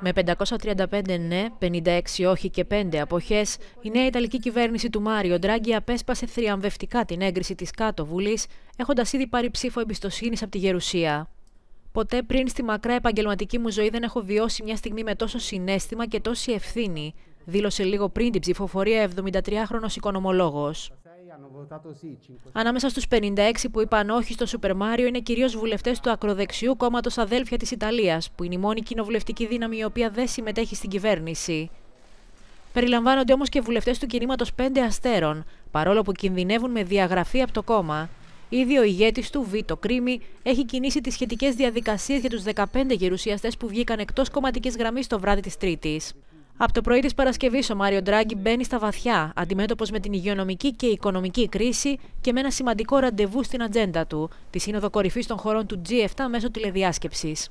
Με 535 ναι, 56 όχι και 5 αποχές, η νέα Ιταλική κυβέρνηση του Μάριο Ντράγκι απέσπασε θριαμβευτικά την έγκριση της Κάτωβουλής, έχοντας ήδη πάρει ψήφο εμπιστοσύνης από τη Γερουσία. Ποτέ πριν στη μακρά επαγγελματική μου ζωή δεν έχω βιώσει μια στιγμή με τόσο συναίσθημα και τόση ευθύνη, δήλωσε λίγο πριν την ψηφοφορία 73χρονος οικονομολόγος. Ανάμεσα στους 56 που είπαν όχι στο Σούπερ Μάριο είναι κυρίως βουλευτές του ακροδεξιού κόμματος Αδέλφια της Ιταλίας, που είναι η μόνη κοινοβουλευτική δύναμη η οποία δεν συμμετέχει στην κυβέρνηση. Περιλαμβάνονται όμως και βουλευτές του κινήματος 5 Αστέρων, παρόλο που κινδυνεύουν με διαγραφή από το κόμμα. Ήδη ο ηγέτης του, Βίτο Κρίνη, έχει κινήσει τις σχετικές διαδικασίες για τους 15 γερουσιαστές που βγήκαν εκτός κομματικής γραμμής το βράδυ της Τρίτης. Από το πρωί της Παρασκευής, ο Μάριο Ντράγκι μπαίνει στα βαθιά, αντιμέτωπος με την υγειονομική και οικονομική κρίση και με ένα σημαντικό ραντεβού στην ατζέντα του, τη Σύνοδο Κορυφής των χωρών του G7 μέσω τηλεδιάσκεψης.